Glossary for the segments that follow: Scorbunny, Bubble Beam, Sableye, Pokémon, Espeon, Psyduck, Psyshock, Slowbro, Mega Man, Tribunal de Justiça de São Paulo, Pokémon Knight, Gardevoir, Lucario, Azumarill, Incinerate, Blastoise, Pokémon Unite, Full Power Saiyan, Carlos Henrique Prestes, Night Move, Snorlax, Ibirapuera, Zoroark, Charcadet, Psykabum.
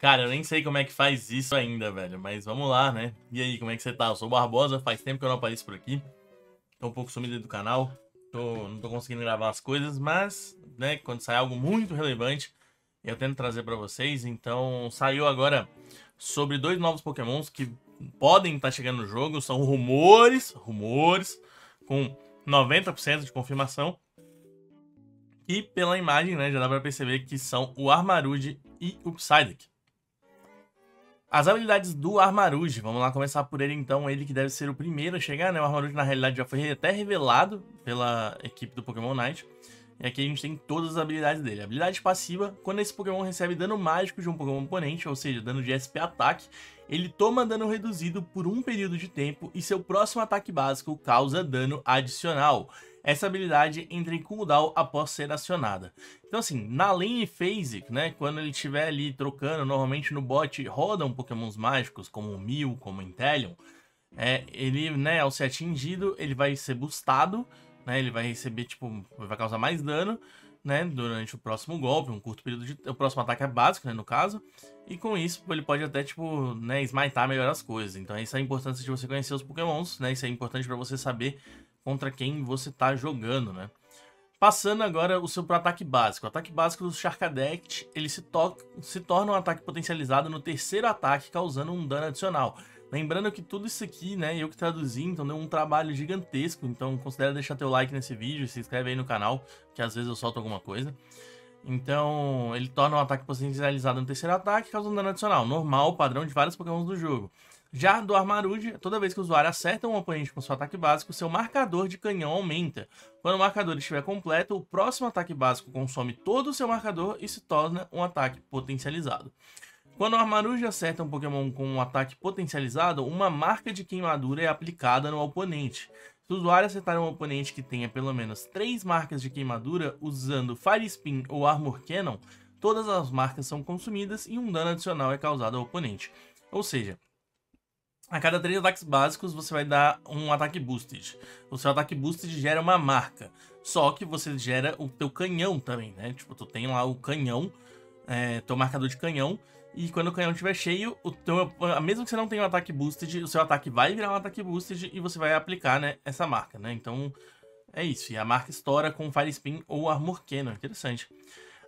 Cara, eu nem sei como é que faz isso ainda, velho. Mas vamos lá, né? E aí, como é que você tá? Eu sou o Barbosa, faz tempo que eu não apareço por aqui. Tô um pouco sumido do canal. Não tô conseguindo gravar as coisas, mas, né, quando sai algo muito relevante, eu tento trazer pra vocês. Então, saiu agora sobre 2 novos Pokémons que podem estar chegando no jogo. São rumores, com 90% de confirmação. E pela imagem, né, já dá pra perceber que são o Armarouge e o Psyduck. As habilidades do Armarouge, vamos lá começar por ele então, ele que deve ser o primeiro a chegar, né? O Armarouge na realidade já foi até revelado pela equipe do Pokémon Knight. E aqui a gente tem todas as habilidades dele. A habilidade passiva, quando esse Pokémon recebe dano mágico de um Pokémon oponente, ou seja, dano de SP ataque, ele toma dano reduzido por um período de tempo e seu próximo ataque básico causa dano adicional. Essa habilidade entra em cooldown após ser acionada. Então assim, na lane phase, né, quando ele estiver ali trocando, normalmente no bot rodam pokémons mágicos, como o Mew, como o Inteleon, ele, né, ao ser atingido, ele vai ser boostado, né, ele vai receber, tipo, vai causar mais dano, né, durante o próximo golpe, um curto período de... o próximo ataque é básico, né, no caso, e com isso ele pode até, tipo, né, smitar melhor as coisas. Então essa é a importância de você conhecer os pokémons, né, isso é importante para você saber contra quem você tá jogando, né? Passando agora o seu pro ataque básico. O ataque básico do Charcadet, ele se torna um ataque potencializado no terceiro ataque, causando um dano adicional. Lembrando que tudo isso aqui, né, eu que traduzi, então deu um trabalho gigantesco, então considera deixar teu like nesse vídeo, se inscreve aí no canal, que às vezes eu solto alguma coisa. Então, ele torna um ataque potencializado no terceiro ataque, causando um dano adicional, normal, padrão de vários pokémons do jogo. Já do Armarouge, toda vez que o usuário acerta um oponente com seu ataque básico, seu marcador de canhão aumenta. Quando o marcador estiver completo, o próximo ataque básico consome todo o seu marcador e se torna um ataque potencializado. Quando o Armarouge acerta um Pokémon com um ataque potencializado, uma marca de queimadura é aplicada no oponente. Se o usuário acertar um oponente que tenha pelo menos 3 marcas de queimadura usando Fire Spin ou Armor Cannon, todas as marcas são consumidas e um dano adicional é causado ao oponente. Ou seja, a cada 3 ataques básicos você vai dar um ataque boosted. O seu ataque boosted gera uma marca, só que você gera o teu canhão também, né? Tipo, tu tem lá o canhão, teu marcador de canhão, e quando o canhão estiver cheio, mesmo que você não tenha um ataque boosted, o seu ataque vai virar um ataque boosted e você vai aplicar, né, essa marca, né? Então é isso, e a marca estoura com Fire Spin ou Armor Cannon, interessante.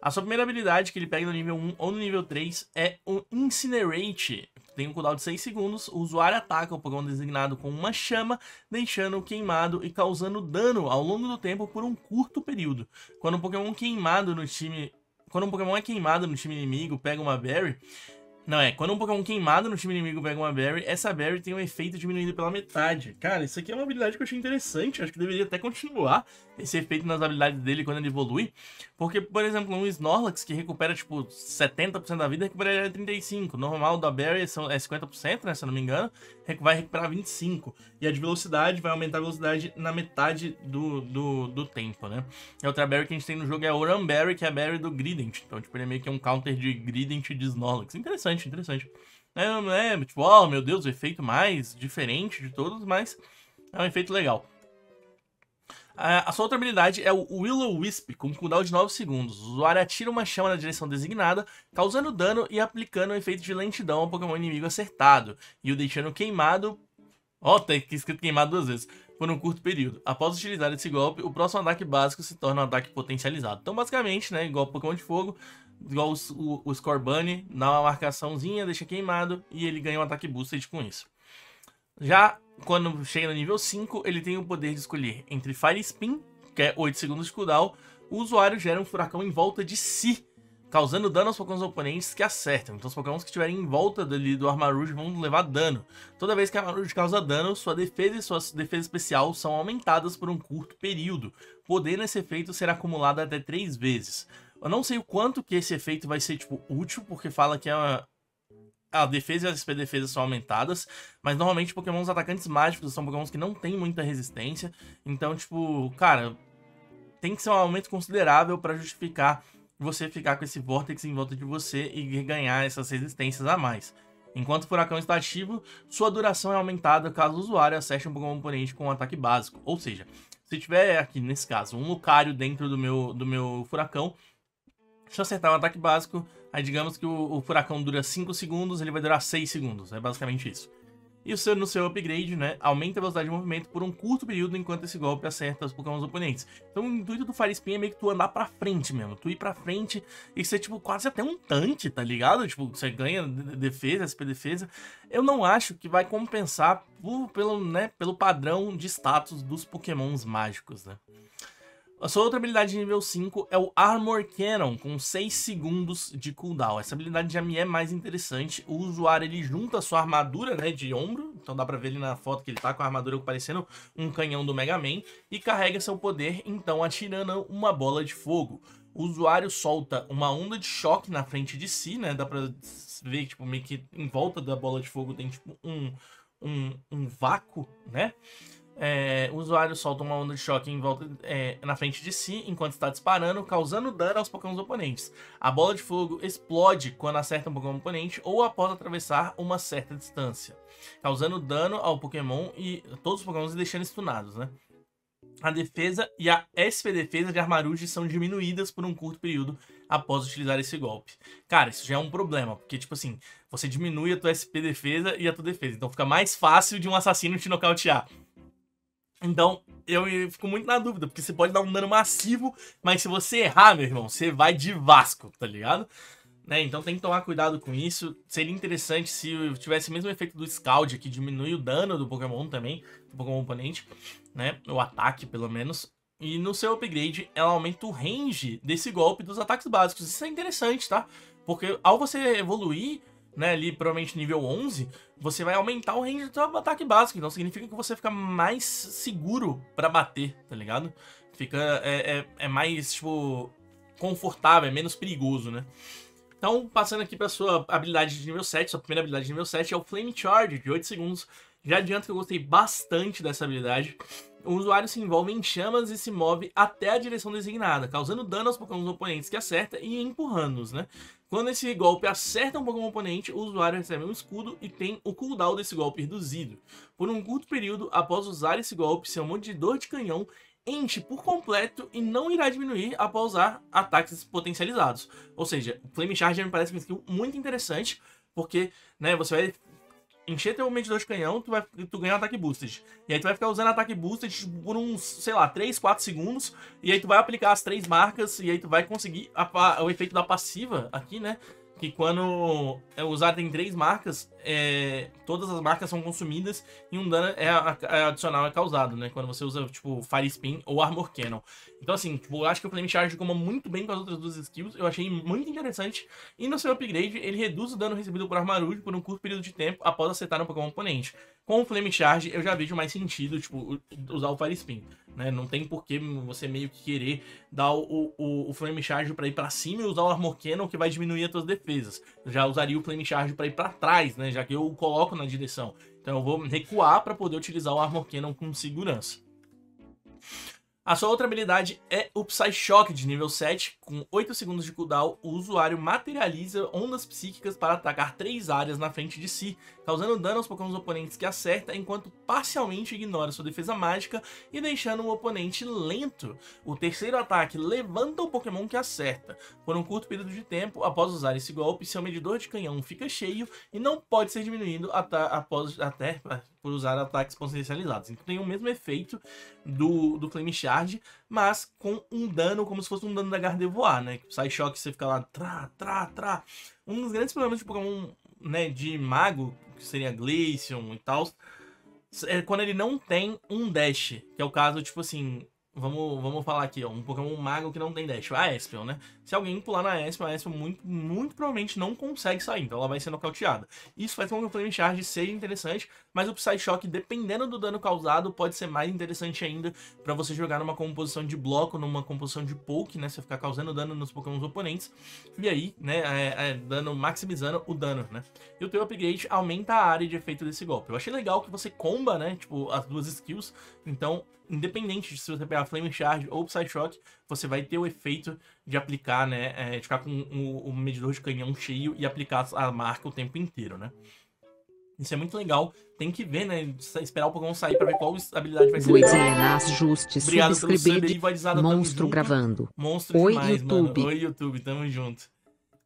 A sua primeira habilidade que ele pega no nível 1 ou no nível 3 é o Incinerate. Tem um cooldown de 6 segundos, o usuário ataca o Pokémon designado com uma chama, deixando-o queimado e causando dano ao longo do tempo por um curto período. Quando um Pokémon quando um Pokémon queimado no time inimigo pega uma Berry, essa Berry tem um efeito diminuído pela metade. Cara, isso aqui é uma habilidade que eu achei interessante. Acho que deveria até continuar esse efeito nas habilidades dele quando ele evolui. Porque, por exemplo, um Snorlax que recupera, tipo, 70% da vida, recuperaria 35%. O normal da Berry é 50%, né, se eu não me engano. Vai recuperar 25%. E a de velocidade vai aumentar a velocidade na metade do tempo, né? E a outra Berry que a gente tem no jogo é a Oran Berry, que é a Berry do Greedent. Então, tipo, ele é meio que um counter de Greedent e de Snorlax. Interessante. Interessante. É tipo, oh meu Deus, o efeito mais diferente de todos, mas é um efeito legal. A sua outra habilidade é o Will-O-Wisp, com cooldown de 9 segundos. O usuário atira uma chama na direção designada, causando dano e aplicando um efeito de lentidão ao Pokémon inimigo acertado, e o deixando queimado. Ó, tem que escrito queimado 2 vezes, por um curto período. Após utilizar esse golpe, o próximo ataque básico se torna um ataque potencializado. Então, basicamente, né, igual Pokémon de fogo, igual o Scorbunny, dá uma marcaçãozinha, deixa queimado e ele ganha um ataque boosted com isso. Já quando chega no nível 5, ele tem o poder de escolher entre Fire Spin, que é 8 segundos de cooldown, o usuário gera um furacão em volta de si, causando dano aos Pokémon oponentes que acertam. Então os Pokémon que estiverem em volta do Armarouge vão levar dano. Toda vez que o Armarouge causa dano, sua defesa e sua defesa especial são aumentadas por um curto período, podendo esse efeito ser acumulado até 3 vezes. Eu não sei o quanto que esse efeito vai ser, tipo, útil, porque fala que a defesa e a SP defesa são aumentadas, mas normalmente pokémons atacantes mágicos são pokémons que não tem muita resistência, então, tipo, cara, tem que ser um aumento considerável para justificar você ficar com esse Vortex em volta de você e ganhar essas resistências a mais. Enquanto o furacão está ativo, sua duração é aumentada caso o usuário acerte um pokémon oponente com um ataque básico, ou seja, se tiver aqui, nesse caso, um Lucario dentro do meu furacão, Deixa eu acertar um ataque básico. Aí digamos que o furacão dura 5 segundos, ele vai durar 6 segundos. É basicamente isso. E no seu upgrade, né, aumenta a velocidade de movimento por um curto período enquanto esse golpe acerta os Pokémon oponentes. Então o intuito do Fire Spin é meio que tu andar pra frente mesmo, tu ir pra frente e ser tipo quase até um tanque, tá ligado? Tipo, você ganha defesa, SP defesa. Eu não acho que vai compensar pelo padrão de status dos Pokémons mágicos, né? A sua outra habilidade de nível 5 é o Armor Cannon, com 6 segundos de cooldown. Essa habilidade já me é mais interessante. O usuário, ele junta a sua armadura, né, de ombro, então dá pra ver ele na foto que ele tá com a armadura parecendo um canhão do Mega Man, e carrega seu poder, então atirando uma bola de fogo. O usuário solta uma onda de choque na frente de si, né, dá pra ver, tipo, meio que em volta da bola de fogo tem, tipo, um vácuo, né? O usuário solta uma onda de choque em volta, na frente de si, enquanto está disparando, causando dano aos Pokémon oponentes. A bola de fogo explode quando acerta um Pokémon oponente ou após atravessar uma certa distância, causando dano ao Pokémon e todos os Pokémon, e deixando stunados, né? A defesa e a SP defesa de Armarouge são diminuídas por um curto período após utilizar esse golpe. Cara, isso já é um problema, porque, tipo assim, você diminui a tua SP defesa e a tua defesa, então fica mais fácil de um assassino te nocautear. Então, eu fico muito na dúvida, porque você pode dar um dano massivo, mas se você errar, meu irmão, você vai de Vasco, tá ligado? Né? Então tem que tomar cuidado com isso. Seria interessante se tivesse o mesmo efeito do Scald, que diminui o dano do Pokémon também, do Pokémon oponente, né? O ataque, pelo menos. E no seu upgrade, ela aumenta o range desse golpe dos ataques básicos. Isso é interessante, tá? Porque ao você evoluir, né, ali provavelmente nível 11, você vai aumentar o range do seu ataque básico, então significa que você fica mais seguro pra bater, tá ligado? Fica, é mais, tipo, confortável, é menos perigoso, né? Então, passando aqui pra sua habilidade de nível 7, sua primeira habilidade de nível 7 é o Flame Charge, de 8 segundos. Já adianto que eu gostei bastante dessa habilidade. O usuário se envolve em chamas e se move até a direção designada, causando dano aos Pokémon oponentes que acerta e empurrando-os, né? Quando esse golpe acerta um Pokémon oponente, o usuário recebe um escudo e tem o cooldown desse golpe reduzido. Por um curto período, após usar esse golpe, seu mordedor de canhão enche por completo e não irá diminuir após usar ataques potencializados. Ou seja, o Flame Charge me parece uma skill muito interessante, porque, né, você vai encher teu medidor de canhão, tu ganha um ataque boosted. E aí tu vai ficar usando ataque boosted por uns, sei lá, 3, 4 segundos. E aí tu vai aplicar as 3 marcas e aí tu vai conseguir o efeito da passiva aqui, né? Que quando é usado em 3 marcas, todas as marcas são consumidas e um dano adicional é causado, né? Quando você usa, tipo, Fire Spin ou Armor Cannon. Então, assim, tipo, eu acho que o Flame Charge combina muito bem com as outras duas skills. Eu achei muito interessante. E no seu upgrade, ele reduz o dano recebido por Armarouge por um curto período de tempo após acertar um Pokémon oponente. Com o Flame Charge, eu já vejo mais sentido, tipo, usar o Fire Spin, né? Não tem por que você meio que querer dar o Flame Charge pra ir pra cima e usar o Armor Cannon, que vai diminuir as suas defesas. Eu já usaria o Flame Charge pra ir pra trás, né? Já que eu o coloco na direção. Então eu vou recuar pra poder utilizar o Armor Cannon com segurança. A sua outra habilidade é o Psyshock de nível 7, com 8 segundos de cooldown, o usuário materializa ondas psíquicas para atacar 3 áreas na frente de si, causando dano aos Pokémon oponentes que acerta, enquanto parcialmente ignora sua defesa mágica e deixando o oponente lento. O terceiro ataque levanta o Pokémon que acerta. Por um curto período de tempo, após usar esse golpe, seu medidor de canhão fica cheio e não pode ser diminuído até por usar ataques potencializados. Então tem o mesmo efeito do Flame Charge, mas com um dano, como se fosse um dano da Gardevoir, né? Sai choque, você fica lá, trá. Um dos grandes problemas de Pokémon, né, de mago, que seria Glaceon e tal, é quando ele não tem um dash, que é o caso, tipo assim, vamos falar aqui, ó, um Pokémon mago que não tem dash, a Espeon, né? Se alguém pular na Espeon, a Espeon muito provavelmente não consegue sair, então ela vai ser nocauteada. Isso faz com que o Flame Charge seja interessante, mas o Psyshock, dependendo do dano causado, pode ser mais interessante ainda pra você jogar numa composição de bloco, numa composição de poke, né? Você ficar causando dano nos Pokémon oponentes, e aí, né, dano, maximizando o dano, né? E o teu upgrade aumenta a área de efeito desse golpe. Eu achei legal que você comba, né, tipo, as duas skills, então, independente de se você pegar Flame Charge ou Psyshock, você vai ter o efeito de aplicar, né, de ficar com o medidor de canhão cheio e aplicar a marca o tempo inteiro, né? Isso é muito legal. Tem que ver, né? Esperar o Pokémon sair pra ver qual habilidade vai ser. Obrigado pelo sub aí, Valizada. Monstro gravando. Monstro demais, mano. Oi, YouTube. Tamo junto.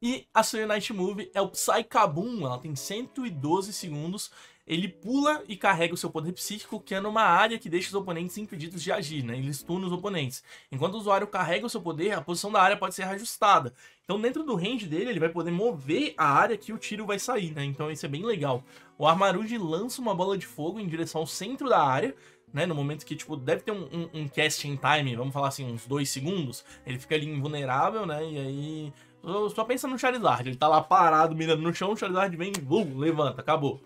E a Swift Night Move é o Psykabum. Ela tem 112 segundos. Ele pula e carrega o seu poder psíquico, que é numa área que deixa os oponentes impedidos de agir, né? Ele stuna os oponentes. Enquanto o usuário carrega o seu poder, a posição da área pode ser ajustada. Então, dentro do range dele, ele vai poder mover a área que o tiro vai sair, né? Então, isso é bem legal. O Armarouge lança uma bola de fogo em direção ao centro da área, né? No momento que, tipo, deve ter um casting time, vamos falar assim, uns 2 segundos. Ele fica ali invulnerável, né? E aí... Só pensa no Charizard. Ele tá lá parado, mirando no chão, o Charizard vem e levanta, acabou.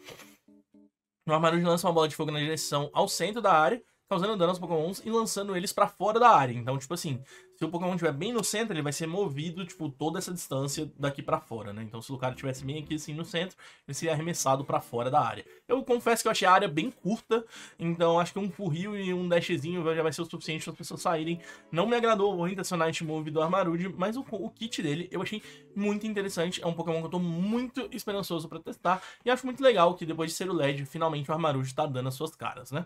O Armarouge lança uma bola de fogo na direção ao centro da área, causando dano aos Pokémons e lançando eles pra fora da área. Então, tipo assim, se o Pokémon estiver bem no centro, ele vai ser movido, tipo, toda essa distância daqui pra fora, né? Então, se o cara estivesse bem aqui, assim, no centro, ele seria arremessado pra fora da área. Eu confesso que eu achei a área bem curta, então acho que um furril e um dashzinho já vai ser o suficiente para as pessoas saírem. Não me agradou a orientação Night Move do Armarouge, mas o kit dele eu achei muito interessante. É um Pokémon que eu tô muito esperançoso pra testar, e acho muito legal que depois de ser o LED, finalmente o Armarouge tá dando as suas caras, né?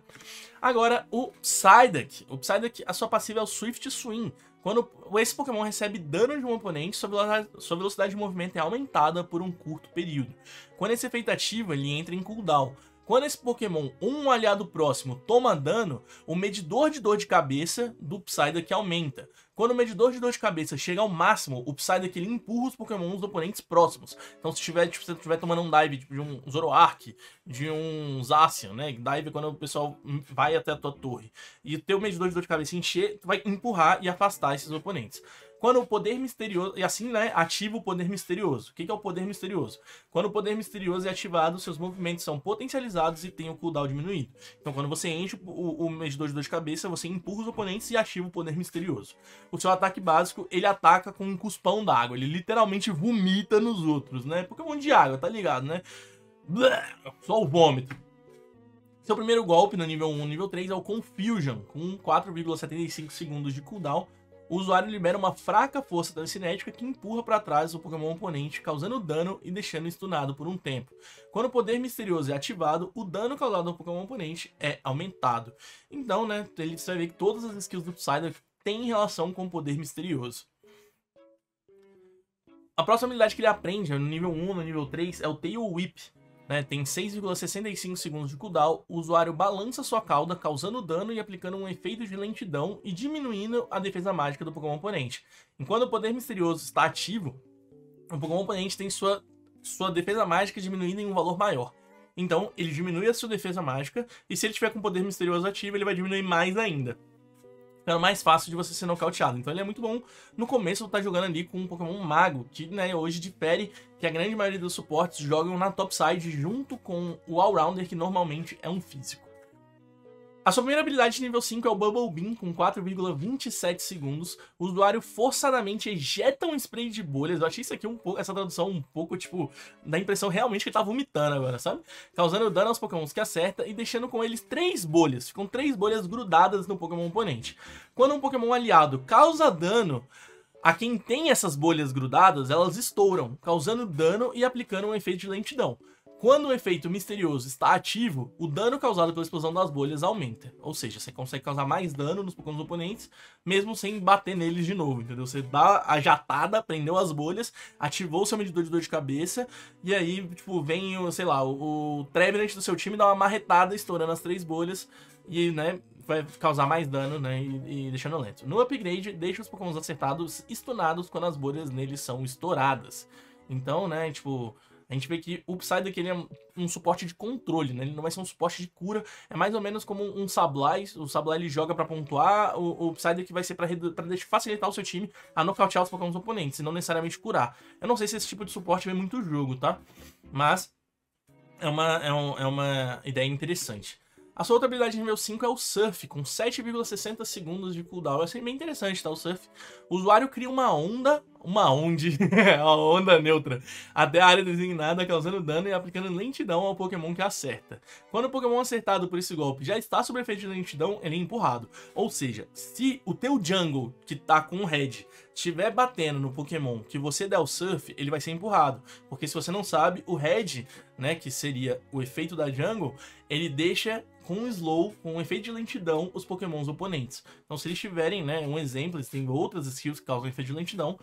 Agora, o Psyduck. O Psyduck, a sua passiva é o Swift Swing. Quando esse Pokémon recebe dano de um oponente, sua velocidade de movimento é aumentada por um curto período. Quando esse efeito ativa, ele entra em cooldown. Quando esse Pokémon ou um aliado próximo toma dano, o medidor de dor de cabeça do Psyduck aumenta. Quando o medidor de dor de cabeça chega ao máximo, o Psyduck ele empurra os Pokémons oponentes próximos. Então se tiver, tipo, se tiver tomando um dive de um Zoroark, de um Zacian, né? Dive quando o pessoal vai até a tua torre. E o teu medidor de dor de cabeça encher, tu vai empurrar e afastar esses oponentes. Quando o poder misterioso... E assim, né? Ativa o poder misterioso. O que é o poder misterioso? Quando o poder misterioso é ativado, seus movimentos são potencializados e tem o cooldown diminuído. Então, quando você enche o medidor de dor de cabeça, você empurra os oponentes e ativa o poder misterioso. O seu ataque básico, ele ataca com um cuspão d'água. Ele literalmente vomita nos outros, né? Pokémon de água, tá ligado, né? Só o vômito. Seu primeiro golpe no nível 1 e nível 3 é o Confusion, com 4,75 segundos de cooldown. O usuário libera uma fraca força telecinética que empurra para trás o Pokémon oponente, causando dano e deixando-o stunado por um tempo. Quando o poder misterioso é ativado, o dano causado ao Pokémon oponente é aumentado. Então, né, ele vai ver que todas as skills do Psyduck têm relação com o poder misterioso. A próxima habilidade que ele aprende no nível 1 no nível 3 é o Tail Whip. Né, tem 6,65 segundos de cooldown, o usuário balança sua cauda, causando dano e aplicando um efeito de lentidão e diminuindo a defesa mágica do Pokémon oponente. Enquanto o poder misterioso está ativo, o Pokémon oponente tem sua defesa mágica diminuindo em um valor maior. Então, ele diminui a sua defesa mágica, e se ele tiver com o poder misterioso ativo, ele vai diminuir mais ainda. Ficando mais fácil de você ser nocauteado. Então ele é muito bom no começo tá jogando ali com um Pokémon mago, que né, hoje difere que a grande maioria dos suportes jogam na topside junto com o all-rounder, que normalmente é um físico. A sua primeira habilidade de nível 5 é o Bubble Beam, com 4,27 segundos. O usuário forçadamente ejeta um spray de bolhas. Eu achei isso aqui um pouco, essa tradução um pouco, tipo, dá a impressão realmente que ele tá vomitando agora, sabe? Causando dano aos Pokémons que acerta e deixando com eles 3 bolhas. Ficam 3 bolhas grudadas no Pokémon oponente. Quando um Pokémon aliado causa dano a quem tem essas bolhas grudadas, elas estouram, causando dano e aplicando um efeito de lentidão. Quando o efeito misterioso está ativo, o dano causado pela explosão das bolhas aumenta. Ou seja, você consegue causar mais dano nos Pokémon oponentes, mesmo sem bater neles de novo, entendeu? Você dá a jatada, prendeu as bolhas, ativou o seu medidor de dor de cabeça, e aí, tipo, vem, sei lá, o Trevenant do seu time dá uma marretada, estourando as 3 bolhas, e, né, vai causar mais dano, né, e deixando lento. No upgrade, deixa os Pokémon acertados stunados quando as bolhas neles são estouradas. Então, né, tipo... A gente vê que o Psyduck ele é um suporte de controle, né? Ele não vai ser um suporte de cura. É mais ou menos como um Sableye. O Sableye ele joga pra pontuar, o Psyduck vai ser pra facilitar o seu time a nocautear os Pokémon oponentes, e não necessariamente curar. Eu não sei se esse tipo de suporte vem muito jogo, tá? Mas é uma ideia interessante. A sua outra habilidade nível 5 é o Surf, com 7,60 segundos de cooldown. Isso é bem interessante, tá? O Surf. O usuário cria uma onda uma onde, a onda neutra, até a área designada, causando dano e aplicando lentidão ao Pokémon que acerta. Quando o Pokémon acertado por esse golpe já está sob efeito de lentidão, ele é empurrado. Ou seja, se o teu jungle, que tá com o head, estiver batendo no Pokémon que você der o Surf, ele vai ser empurrado. Porque se você não sabe, o head, né, que seria o efeito da jungle, ele deixa com slow, com um efeito de lentidão, os Pokémons oponentes. Então se eles tiverem, né, um exemplo, eles têm outras skills que causam efeito de lentidão,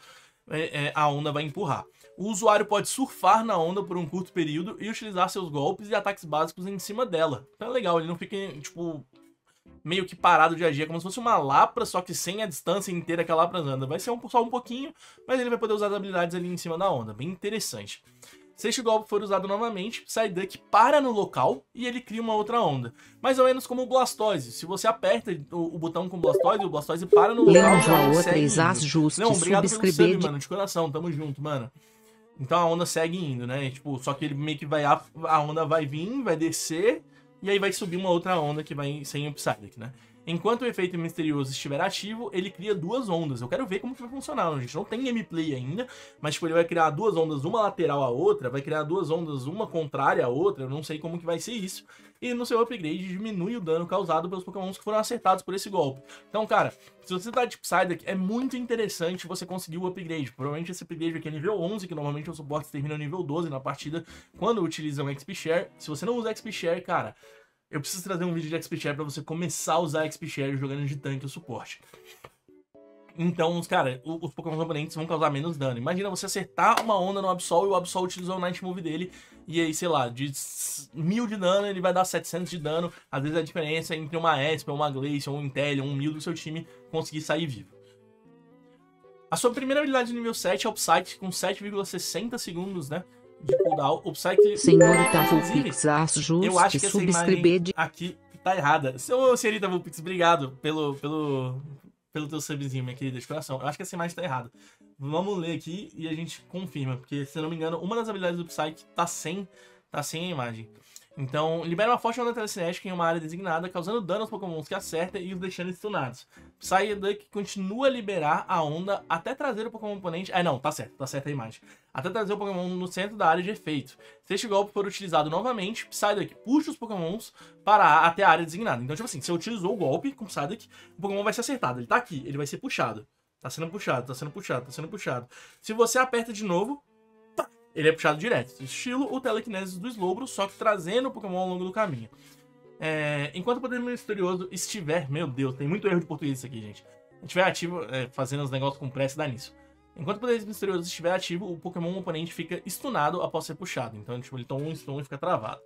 a onda vai empurrar. O usuário pode surfar na onda por um curto período e utilizar seus golpes e ataques básicos em cima dela. Então é legal, ele não fica, tipo, meio que parado de agir, como se fosse uma lapra, só que sem a distância inteira que a lapra anda. Vai ser só um pouquinho, mas ele vai poder usar as habilidades ali em cima da onda. Bem interessante. Se este golpe for usado novamente, Psyduck para no local e ele cria uma outra onda. Mais ou menos como o Blastoise. Se você aperta o botão com o Blastoise para no local. Não, obrigado pelo sub, mano, de coração. Tamo junto, mano. Então a onda segue indo, né? Tipo, só que ele meio que vai... A onda vai vir, vai descer e aí vai subir uma outra onda que vai sem o Psyduck, né? Enquanto o efeito misterioso estiver ativo, ele cria duas ondas. Eu quero ver como que vai funcionar, a gente não tem gameplay ainda, mas tipo, ele vai criar duas ondas, uma lateral à outra, vai criar duas ondas, uma contrária à outra, eu não sei como que vai ser isso. E no seu upgrade diminui o dano causado pelos Pokémons que foram acertados por esse golpe. Então, cara, se você tá de Psyduck, é muito interessante você conseguir o upgrade. Provavelmente esse upgrade aqui é nível 11, que normalmente os suportes terminam nível 12 na partida, quando utilizam XP Share. Se você não usa XP Share, cara... Eu preciso trazer um vídeo de XP Share pra você começar a usar XP Share jogando de tanque ou suporte. Então, cara, os Pokémon oponentes vão causar menos dano. Imagina você acertar uma onda no Absol e o Absol utilizou o Night Move dele. E aí, sei lá, de 1000 de dano ele vai dar 700 de dano. Às vezes a diferença entre uma Esper, uma Glaceon, um Intellion, um Mew do seu time conseguir sair vivo. A sua primeira habilidade de nível 7 é o Psychic com 7,60 segundos, né? De cooldown, o Psychic... Senhorita Vulpix, eu acho que essa imagem aqui tá errada. Senhorita Vulpix, obrigado pelo teu subzinho, minha querida de coração. Eu acho que essa imagem tá errada. Vamos ler aqui e a gente confirma, porque se não me engano, uma das habilidades do Psychic tá sem a imagem. Então, libera uma forte onda telecinética em uma área designada, causando dano aos Pokémons que acerta e os deixando stunados. Psyduck continua a liberar a onda até trazer o Pokémon oponente... Ah, não, tá certo a imagem. Até trazer o Pokémon no centro da área de efeito. Se este golpe for utilizado novamente, Psyduck puxa os Pokémons até a área designada. Então, tipo assim, se eu utilizou o golpe com Psyduck, o Pokémon vai ser acertado. Ele tá aqui, ele vai ser puxado. Tá sendo puxado. Se você aperta de novo... Ele é puxado direto, estilo o telequinesis do Slowbro, só que trazendo o Pokémon ao longo do caminho. Enquanto o poder misterioso estiver... Meu Deus, tem muito erro de português isso aqui, gente. Se estiver ativo, fazendo os negócios com pressa, dá nisso. Enquanto o poder misterioso estiver ativo, o Pokémon oponente fica stunado após ser puxado. Então, tipo, ele toma um stun e fica travado.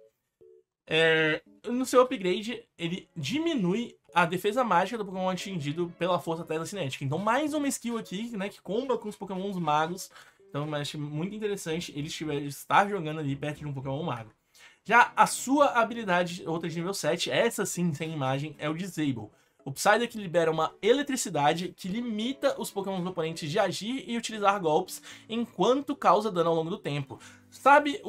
No seu upgrade, ele diminui a defesa mágica do Pokémon atingido pela força telecinética. Então, mais uma skill aqui, né, que comba com os Pokémons magos. Então, eu acho muito interessante ele estar jogando ali perto de um Pokémon mago. Já a sua habilidade, outra de nível 7, essa sim, sem imagem, é o Disable. O Psyduck libera uma eletricidade que limita os Pokémon oponentes de agir e utilizar golpes enquanto causa dano ao longo do tempo. Sabe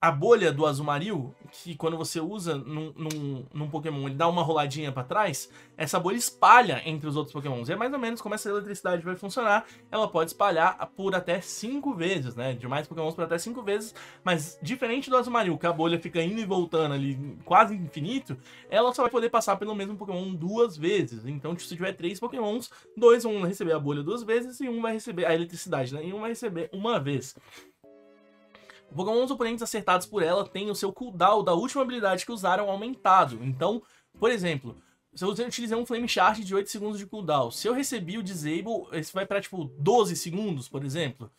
a bolha do Azumarill, que quando você usa num Pokémon, ele dá uma roladinha pra trás, essa bolha espalha entre os outros Pokémons. E é mais ou menos como essa eletricidade vai funcionar. Ela pode espalhar por até 5 vezes, né? De mais Pokémons por até 5 vezes. Mas diferente do Azumarill, que a bolha fica indo e voltando ali quase infinito, ela só vai poder passar pelo mesmo Pokémon 2 vezes. Então, se tiver 3 Pokémons, 2 vão receber a bolha 2 vezes e um vai receber a eletricidade, né? E um vai receber uma vez. Os Pokémons oponentes acertados por ela têm o seu cooldown da última habilidade que usaram aumentado. Então, por exemplo, se eu utilizei um Flame Charge de 8 segundos de cooldown, se eu recebi o Disable, esse vai para tipo 12 segundos, por exemplo.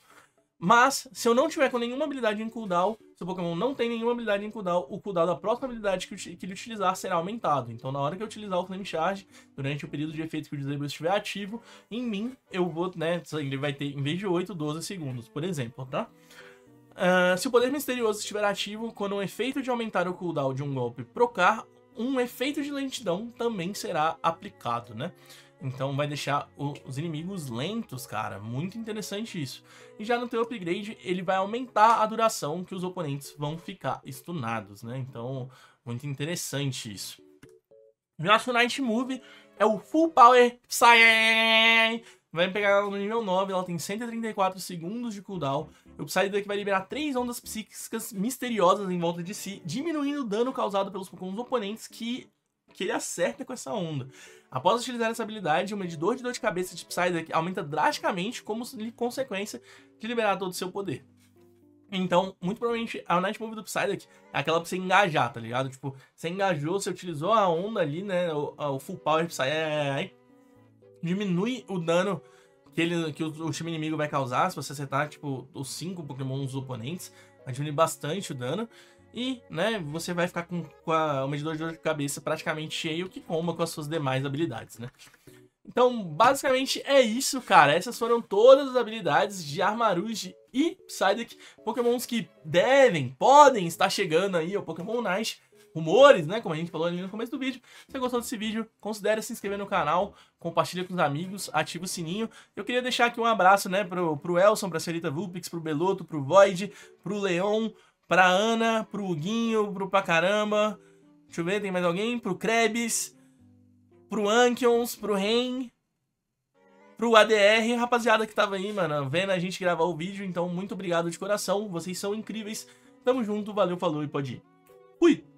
Mas, se eu não tiver com nenhuma habilidade em cooldown, se o Pokémon não tem nenhuma habilidade em cooldown, o cooldown da próxima habilidade que ele utilizar será aumentado. Então, na hora que eu utilizar o Flame Charge, durante o período de efeito que o Disable estiver ativo, em mim, eu vou, né, ele vai ter, em vez de 8, 12 segundos, por exemplo, tá? Se o poder misterioso estiver ativo, quando o efeito de aumentar o cooldown de um golpe procar, um efeito de lentidão também será aplicado, né? Então vai deixar os inimigos lentos, cara. Muito interessante isso. E já no teu upgrade, ele vai aumentar a duração que os oponentes vão ficar stunados, né? Então, muito interessante isso. Nosso Night Move é o Full Power Saiyan. Vai pegar ela no nível 9, ela tem 134 segundos de cooldown. O Psyduck vai liberar 3 ondas psíquicas misteriosas em volta de si, diminuindo o dano causado pelos Pokémon oponentes que ele acerta com essa onda. Após utilizar essa habilidade, o medidor de dor de cabeça de Psyduck aumenta drasticamente como consequência de liberar todo o seu poder. Então, muito provavelmente, a Unite Move do Psyduck é aquela pra você engajar, tá ligado? Tipo, você engajou, você utilizou a onda ali, né? O Full Power Psy diminui o dano que o time inimigo vai causar se você acertar, tipo, os 5 Pokémon dos oponentes. Vai diminuir bastante o dano. E, né, você vai ficar com o medidor de dor de cabeça praticamente cheio, que comba com as suas demais habilidades, né? Então, basicamente é isso, cara. Essas foram todas as habilidades de Armarouge e Psyduck, Pokémons que podem estar chegando aí ao Pokémon Unite. Rumores, né, como a gente falou ali no começo do vídeo. Se você gostou desse vídeo, considere se inscrever no canal, compartilha com os amigos, ativa o sininho. Eu queria deixar aqui um abraço, né, pro Elson, pra Senhorita Vulpix, pro Beloto, pro Void, pro Leon, pra Ana, pro Huguinho, pro Pacaramba. Deixa eu ver, tem mais alguém? Pro Krebs, pro Ankions, pro Ren, pro ADR, rapaziada que tava aí, mano, vendo a gente gravar o vídeo. Então, muito obrigado de coração, vocês são incríveis. Tamo junto, valeu, falou e pode ir. Fui!